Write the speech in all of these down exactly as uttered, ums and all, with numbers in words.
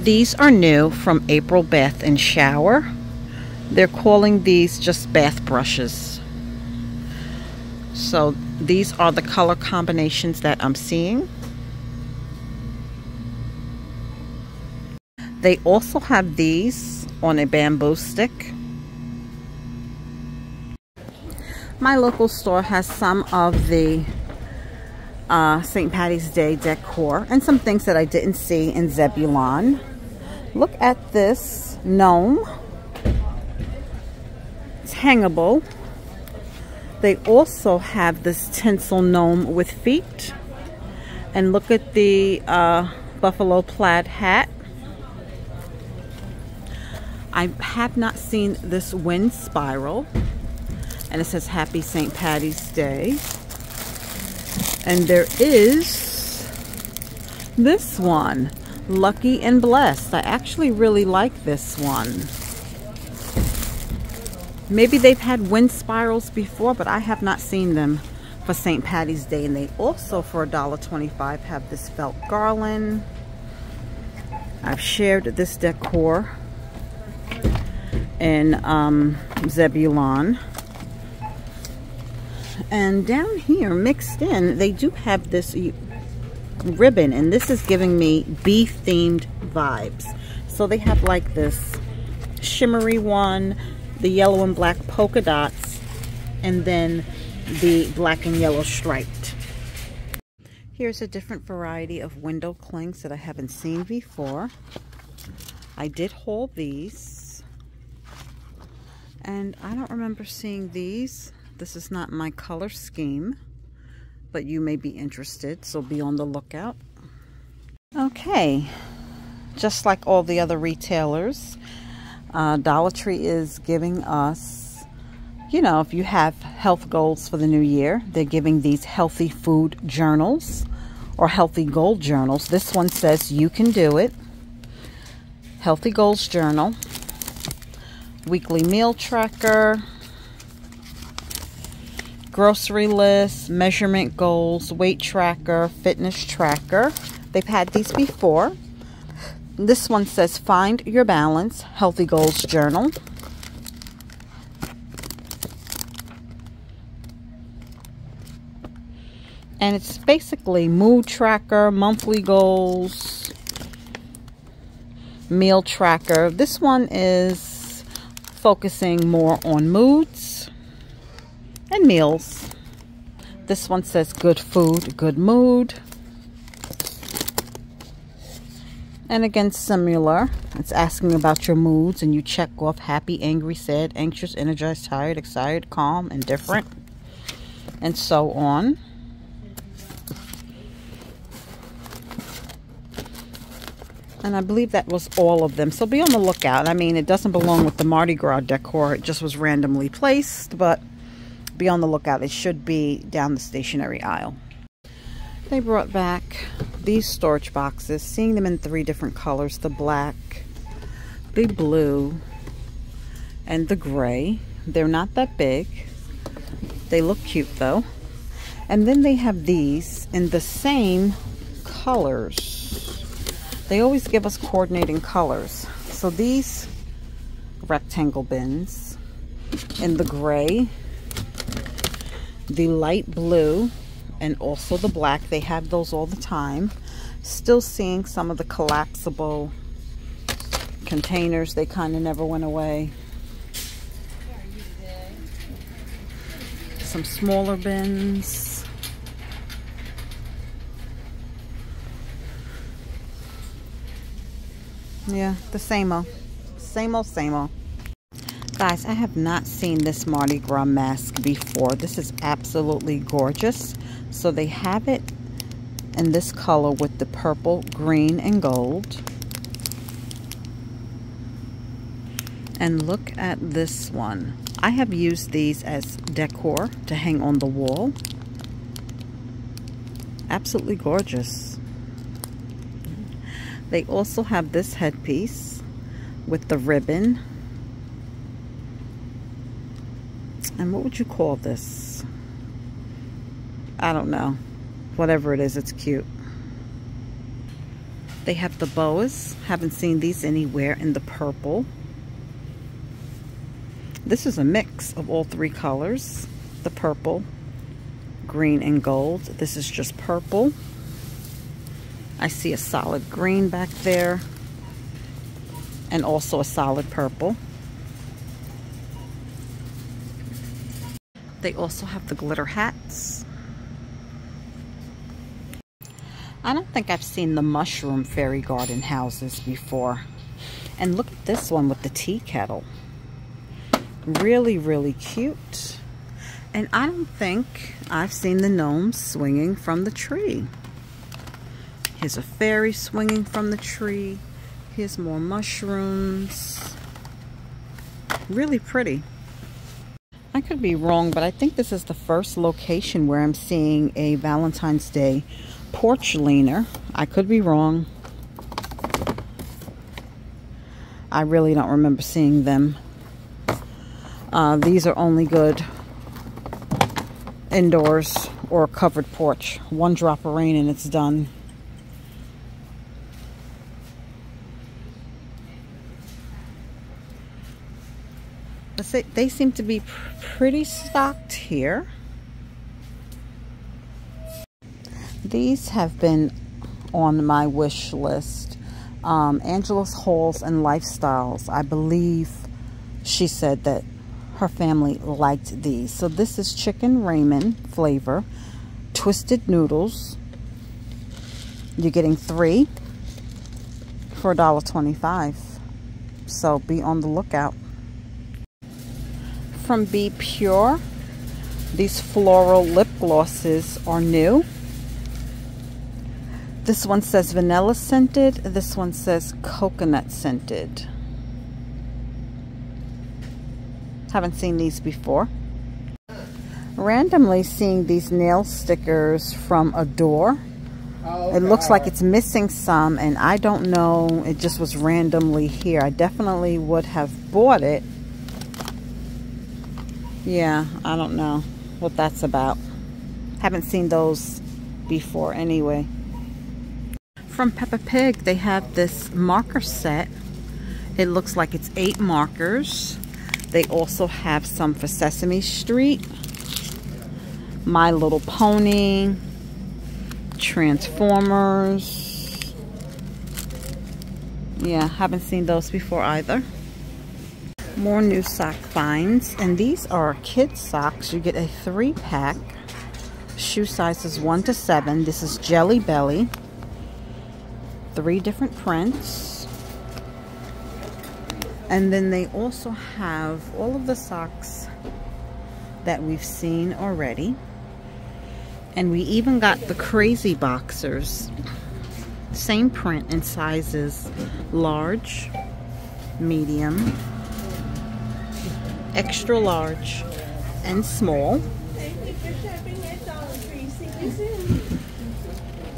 These are new from April Bath and Shower. They're calling these just bath brushes. So these are the color combinations that I'm seeing. They also have these on a bamboo stick. My local store has some of the uh, Saint Patty's Day decor and some things that I didn't see in Zebulon. Look at this gnome. It's hangable. They also have this tinsel gnome with feet. And look at the uh, buffalo plaid hat. I have not seen this wind spiral. And it says Happy Saint Patty's Day. And there is this one, Lucky and Blessed. I actually really like this one. Maybe they've had wind spirals before, but I have not seen them for Saint Patty's Day. And they also, for a dollar twenty-five, have this felt garland. I've shared this decor in um, Zebulon. And down here, mixed in, they do have this ribbon, and this is giving me bee themed vibes. So they have like this shimmery one, the yellow and black polka dots, and then the black and yellow striped. Here's a different variety of window clings that I haven't seen before. I did haul these, and I don't remember seeing these. This is not my color scheme, but you may be interested, so be on the lookout. Okay, just like all the other retailers, uh, Dollar Tree is giving us, you know, if you have health goals for the new year, they're giving these healthy food journals or healthy goal journals. This one says you can do it. Healthy goals journal, weekly meal tracker, grocery list, measurement goals, weight tracker, fitness tracker. They've had these before. This one says Find Your Balance, Healthy Goals Journal. And it's basically mood tracker, monthly goals, meal tracker. This one is focusing more on moods and meals. This one says good food, good mood. And again, similar. It's asking about your moods, and you check off happy, angry, sad, anxious, energized, tired, excited, calm, indifferent, and so on. And I believe that was all of them. So be on the lookout. I mean, it doesn't belong with the Mardi Gras decor. It just was randomly placed, but be on the lookout. It should be down the stationery aisle. They brought back these storage boxes, seeing them in three different colors, the black, the blue, and the gray. They're not that big. They look cute though. And then they have these in the same colors. They always give us coordinating colors. So these rectangle bins in the gray, the light blue, and also the black. They have those all the time. Still seeing some of the collapsible containers. They kind of never went away. Some smaller bins. Yeah, the same old. Same old, same old. Guys, I have not seen this Mardi Gras mask before. This is absolutely gorgeous. So they have it in this color with the purple, green, and gold. And look at this one. I have used these as decor to hang on the wall. Absolutely gorgeous. They also have this headpiece with the ribbon. And what would you call this? I don't know. Whatever it is, it's cute. They have the boas. Haven't seen these anywhere in the purple. This is a mix of all three colors. The purple, green, and gold. This is just purple. I see a solid green back there. And also a solid purple. They also have the glitter hats. I don't think I've seen the mushroom fairy garden houses before. And look at this one with the tea kettle. Really, really cute. And I don't think I've seen the gnomes swinging from the tree. Here's a fairy swinging from the tree. Here's more mushrooms. Really pretty. I could be wrong, but I think this is the first location where I'm seeing a Valentine's Day porch leaner. I could be wrong. I really don't remember seeing them. Uh, these are only good indoors or covered porch. One drop of rain and it's done. They seem to be pretty stocked here. These have been on my wish list. Um, Angela's Halls and Lifestyles. I believe she said that her family liked these. So this is chicken ramen flavor, twisted noodles. You're getting three for a dollar twenty-five. So be on the lookout. From Be Pure, these floral lip glosses are new. This one says vanilla scented, this one says coconut scented. Haven't seen these before. Randomly seeing these nail stickers from a door. Oh, okay. It looks like it's missing some and I don't know, it just was randomly here. I definitely would have bought it. Yeah, I don't know what that's about. Haven't seen those before anyway. From Peppa Pig, they have this marker set. It looks like it's eight markers. They also have some for Sesame Street, My Little Pony, Transformers. Yeah, haven't seen those before either. More new sock finds, and these are kids socks. You get a three pack, shoe sizes one to seven. This is Jelly Belly, three different prints, and then they also have all of the socks that we've seen already, and we even got the Crazy Boxers, same print and sizes, large, medium, extra large, and small. Thank you for shopping at Dollar Tree. See you soon.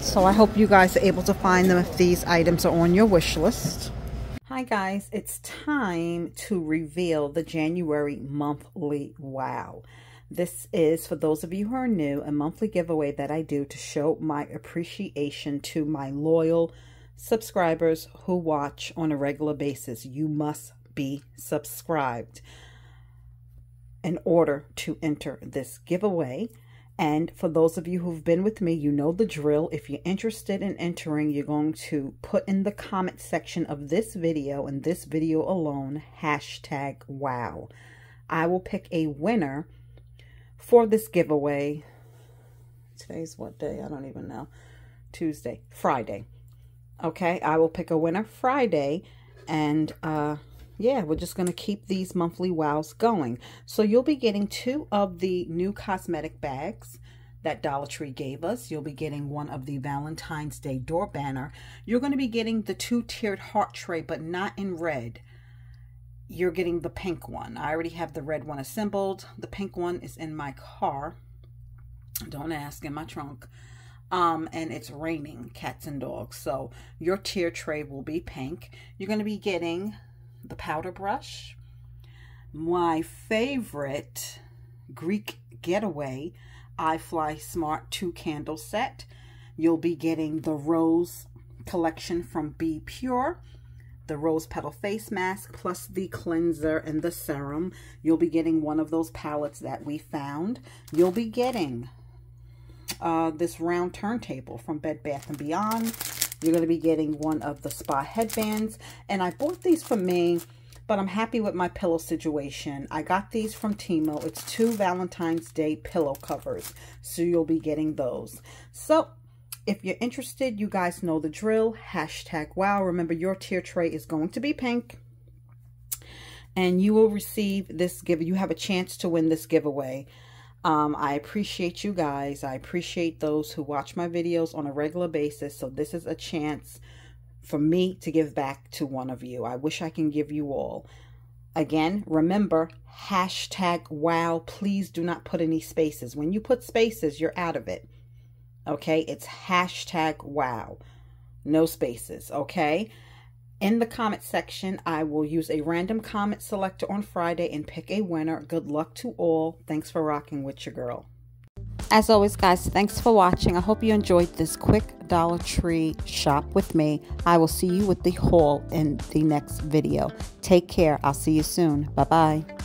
So I hope you guys are able to find them if these items are on your wish list. Hi guys, it's time to reveal the January monthly wow. This is, for those of you who are new, a monthly giveaway that I do to show my appreciation to my loyal subscribers who watch on a regular basis. You must be subscribed in order to enter this giveaway. And for those of you who've been with me, you know the drill. If you're interested in entering, you're going to put in the comment section of this video, and this video alone, hashtag wow. I will pick a winner for this giveaway. Today's what day? I don't even know. Tuesday, Friday. Okay, I will pick a winner Friday, and uh yeah, we're just going to keep these monthly wows going. So you'll be getting two of the new cosmetic bags that Dollar Tree gave us. You'll be getting one of the Valentine's Day door banner. You're going to be getting the two-tiered heart tray, but not in red. You're getting the pink one. I already have the red one assembled. The pink one is in my car. Don't ask, in my trunk. Um, and it's raining cats and dogs. So your tier tray will be pink. You're going to be getting the powder brush, my favorite Greek getaway iFly Smart two candle set. You'll be getting the rose collection from Be Pure, the Rose Petal Face Mask, plus the cleanser and the serum. You'll be getting one of those palettes that we found. You'll be getting uh, this round turntable from Bed Bath and Beyond. You're going to be getting one of the spa headbands. And I bought these for me, but I'm happy with my pillow situation. I got these from Temu. It's two Valentine's Day pillow covers. So you'll be getting those. So if you're interested, you guys know the drill. Hashtag wow. Remember, your tier tray is going to be pink. And you will receive this give. You have a chance to win this giveaway. Um, I appreciate you guys. I appreciate those who watch my videos on a regular basis. So this is a chance for me to give back to one of you. I wish I can give you all. Again, remember, hashtag wow. Please do not put any spaces. When you put spaces, you're out of it. Okay? It's hashtag wow. No spaces. Okay? In the comment section, I will use a random comment selector on Friday and pick a winner. Good luck to all. Thanks for rocking with your girl. As always, guys, thanks for watching. I hope you enjoyed this quick Dollar Tree shop with me. I will see you with the haul in the next video. Take care. I'll see you soon. Bye-bye.